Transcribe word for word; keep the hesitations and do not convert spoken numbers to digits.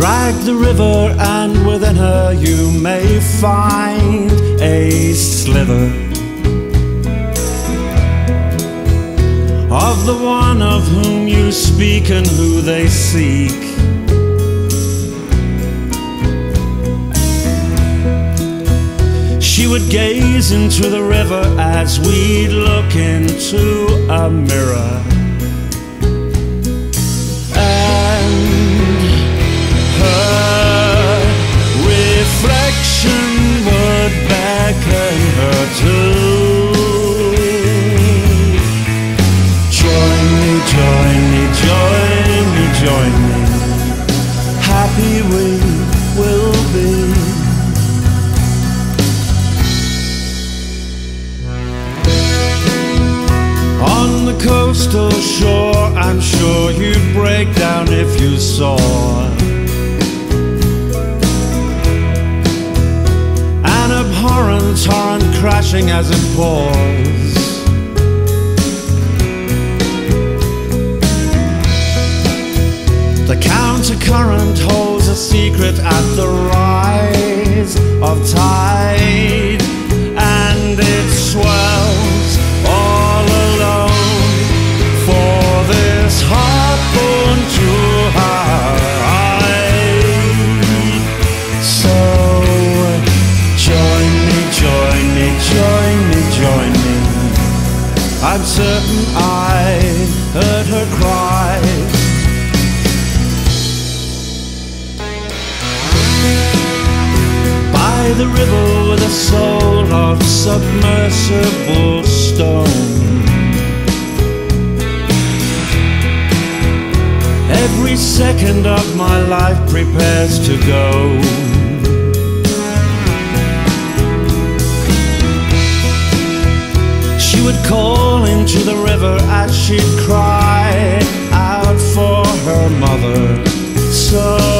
Drag the river, and within her you may find a sliver of the one of whom you speak and who they seek. She would gaze into the river as we'd look into a mirror. Happy we will be. On the coastal shore, I'm sure you'd break down if you saw. An abhorrent torrent crashing as it pours. The countercurrent holds a secret at the rise of tide, and it swells all alone for this heartborn to hide. So join me, join me, join me, join me. I'm certain I heard her cry. The river with a soul of submersible stone. Every second of my life prepares to go. She would call into the river as she'd cry out for her mother. So